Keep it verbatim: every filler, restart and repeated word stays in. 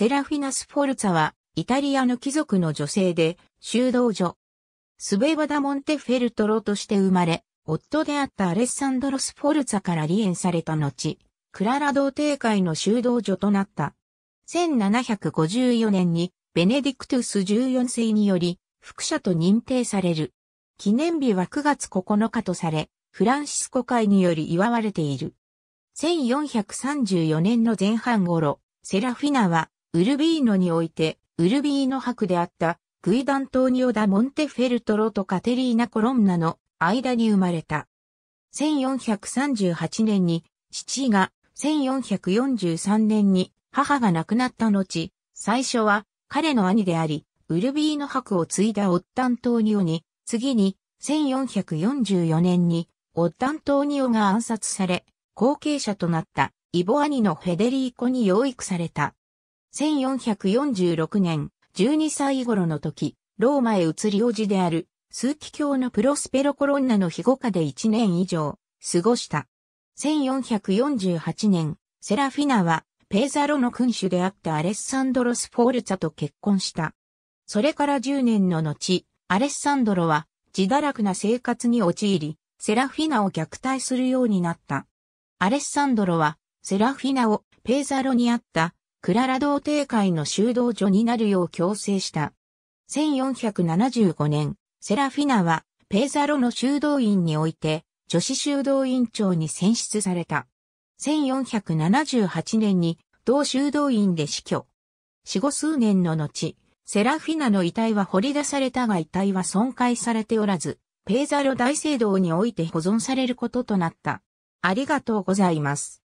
セラフィナ・スフォルツァは、イタリアの貴族の女性で、修道女。スベバダ・モンテフェルトロとして生まれ、夫であったアレッサンドロ・スフォルツァから離縁された後、クララ童貞会の修道女となった。せんななひゃくごじゅうよねんに、ベネディクトゥスじゅうよん世により、福者と認定される。記念日はくがつここのかとされ、フランシスコ会により祝われている。せんよんひゃくさんじゅうよねんの前半頃、セラフィナは、ウルビーノにおいて、ウルビーノ伯であった、グイダントーニオ・ダ・モンテフェルトロとカテリーナ・コロンナの間に生まれた。せんよんひゃくさんじゅうはちねんに、父が、せんよんひゃくよんじゅうさんねんに、母が亡くなった後、最初は、彼の兄であり、ウルビーノ伯を継いだオッタントーニオに、次に、せんよんひゃくよんじゅうよねんに、オッタントーニオが暗殺され、後継者となった、異母兄のフェデリーコに養育された。せんよんひゃくよんじゅうろくねん、じゅうにさい頃の時、ローマへ移り叔父である、枢機卿のプロスペロ・コロンナの庇護下でいちねん以上、過ごした。せんよんひゃくよんじゅうはちねん、セラフィナは、ペーザロの君主であったアレッサンドロ・スフォルツァと結婚した。それからじゅうねんの後、アレッサンドロは、自堕落な生活に陥り、セラフィナを虐待するようになった。アレッサンドロは、セラフィナをペーザロにあったクララ童貞会の修道女になるよう強制した。せんよんひゃくななじゅうごねん、セラフィナはペーザロの修道院において女子修道院長に選出された。せんよんひゃくななじゅうはちねんに同修道院で死去。死後数年の後、セラフィナの遺体は掘り出されたが遺体は損壊されておらず、ペーザロ大聖堂において保存されることとなった。ありがとうございます。